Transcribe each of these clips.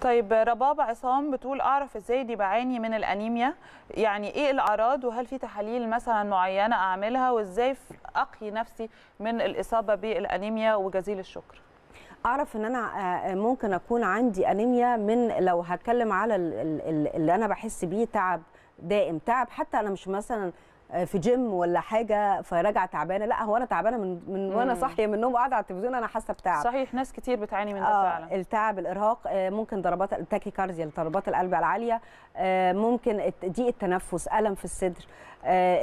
طيب رباب عصام بتقول اعرف ازاي دي بعاني من الانيميا، يعني ايه الاعراض وهل في تحاليل مثلا معينه اعملها وازاي اقي نفسي من الاصابه بالانيميا؟ وجزيل الشكر. اعرف ان انا ممكن اكون عندي انيميا من، لو هتكلم على اللي انا بحس بيه، تعب دائم، تعب حتى انا مش مثلا في جيم ولا حاجه فراجعه تعبانه، لا هو انا تعبانه من وانا صاحيه من النوم وقاعده على التلفزيون انا حاسه بتعب. صحيح، ناس كتير بتعاني من ده فعلا. التعب، الارهاق، ممكن ضربات التاكيكارديا، ضربات القلب العاليه، ممكن ضيق التنفس، الم في الصدر،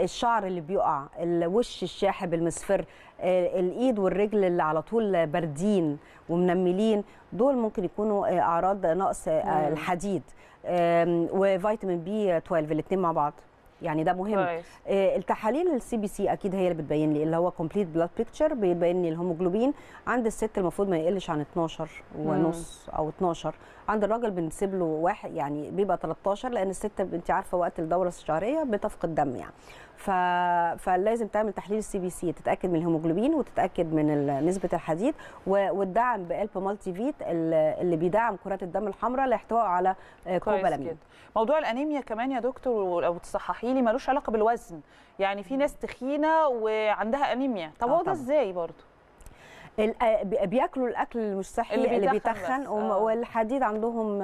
الشعر اللي بيقع، الوش الشاحب المصفر، الايد والرجل اللي على طول باردين ومنملين، دول ممكن يكونوا اعراض نقص الحديد وفيتامين بي 12، الاثنين مع بعض، يعني ده مهم. التحاليل السي بي سي اكيد هي اللي بتبين لي، اللي هو كومبليت بلاد بيكتشر، بيبين لي الهيموجلوبين عند الست المفروض ما يقلش عن 12 ونص او 12، عند الراجل بنسيب له واحد، يعني بيبقى 13، لان الست انت عارفه وقت الدوره الشهريه بتفقد دم يعني، فلازم تعمل تحليل السي بي سي، تتاكد من الهيموجلوبين وتتاكد من نسبه الحديد، والدعم بقلب مالتي فيت اللي بيدعم كرات الدم الحمراء لاحتوائه على كوبالامين. موضوع الانيميا كمان يا دكتور لو تصححي لي، ملوش علاقه بالوزن، يعني في ناس تخينه وعندها انيميا، طب هو ده ازاي برضه؟ بياكلوا الاكل مش صحي اللي بيتخن، والحديد عندهم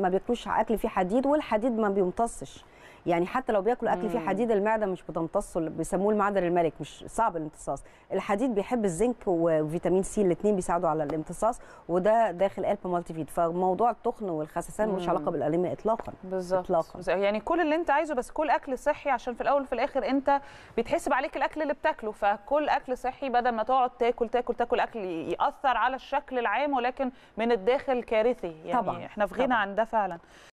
ما بياكلوش اكل فيه حديد، والحديد ما بيمتصش، يعني حتى لو بياكلوا اكل فيه حديد المعده مش بتمتصه، بيسموه المعدن الملك، مش صعب الامتصاص. الحديد بيحب الزنك وفيتامين سي، الاثنين بيساعدوا على الامتصاص، وده داخل قلب مالتي فيد. فموضوع التخن والخسسان ملوش علاقه بالانيميا اطلاقا. بالظبط، يعني كل اللي انت عايزه، بس كل اكل صحي، عشان في الاول وفي الاخر انت بيتحسب عليك الاكل اللي بتاكله، فكل اكل صحي بدل ما تقعد تاكل تاكل تاكل اكل ياثر على الشكل العام ولكن من الداخل كارثي، يعني طبعًا. احنا في غنى عن ده فعلا.